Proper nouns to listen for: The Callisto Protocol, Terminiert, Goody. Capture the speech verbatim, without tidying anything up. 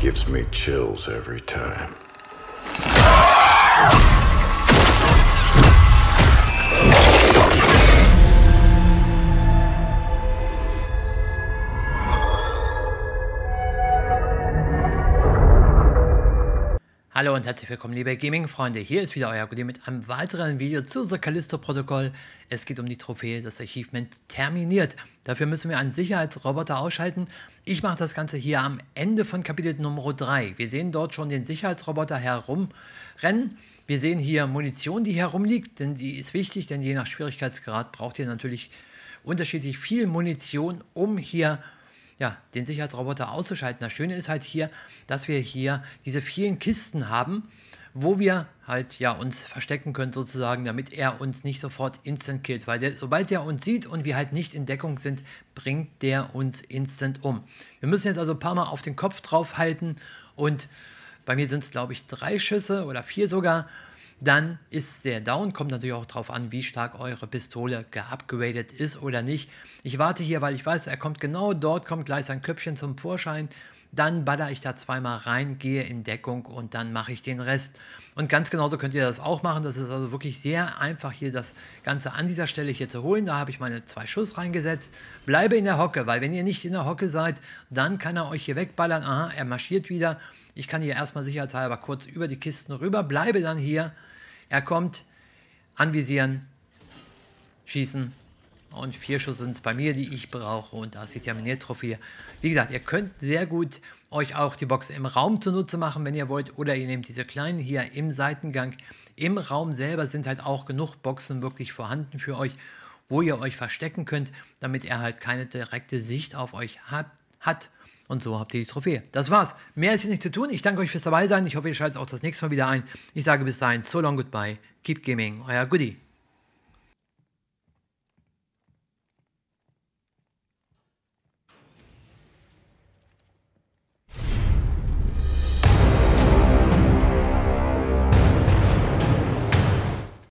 gives me chills every time. Hallo und herzlich willkommen, liebe Gaming-Freunde. Hier ist wieder euer Goody mit einem weiteren Video zu The Callisto Protocol. Es geht um die Trophäe, das Achievement Terminiert. Dafür müssen wir einen Sicherheitsroboter ausschalten. Ich mache das Ganze hier am Ende von Kapitel Nummer drei. Wir sehen dort schon den Sicherheitsroboter herumrennen. Wir sehen hier Munition, die herumliegt, denn die ist wichtig, denn je nach Schwierigkeitsgrad braucht ihr natürlich unterschiedlich viel Munition, um hier Ja, den Sicherheitsroboter auszuschalten. Das Schöne ist halt hier, dass wir hier diese vielen Kisten haben, wo wir halt ja uns verstecken können sozusagen, damit er uns nicht sofort instant killt, weil der, sobald er uns sieht und wir halt nicht in Deckung sind, bringt der uns instant um. Wir müssen jetzt also ein paar Mal auf den Kopf drauf halten und bei mir sind es glaube ich drei Schüsse oder vier sogar. Dann ist der down, kommt natürlich auch darauf an, wie stark eure Pistole geupgradet ist oder nicht. Ich warte hier, weil ich weiß, er kommt genau dort, kommt gleich sein Köpfchen zum Vorschein. Dann baller ich da zweimal rein, gehe in Deckung und dann mache ich den Rest. Und ganz genauso könnt ihr das auch machen. Das ist also wirklich sehr einfach, hier das Ganze an dieser Stelle hier zu holen. Da habe ich meine zwei Schuss reingesetzt. Bleibe in der Hocke, weil wenn ihr nicht in der Hocke seid, dann kann er euch hier wegballern. Aha, er marschiert wieder. Ich kann hier erstmal sicherheitshalber kurz über die Kisten rüber. Bleibe dann hier. Er kommt, anvisieren, schießen und vier Schuss sind es bei mir, die ich brauche und da ist die Terminiert-Trophäe. Wie gesagt, ihr könnt sehr gut euch auch die Box im Raum zunutze machen, wenn ihr wollt, oder ihr nehmt diese kleinen hier im Seitengang. Im Raum selber sind halt auch genug Boxen wirklich vorhanden für euch, wo ihr euch verstecken könnt, damit er halt keine direkte Sicht auf euch hat. Und so habt ihr die Trophäe. Das war's. Mehr ist hier nicht zu tun. Ich danke euch fürs Dabeisein. Ich hoffe, ihr schaltet auch das nächste Mal wieder ein. Ich sage bis dahin, so long, goodbye, keep gaming, euer Goody.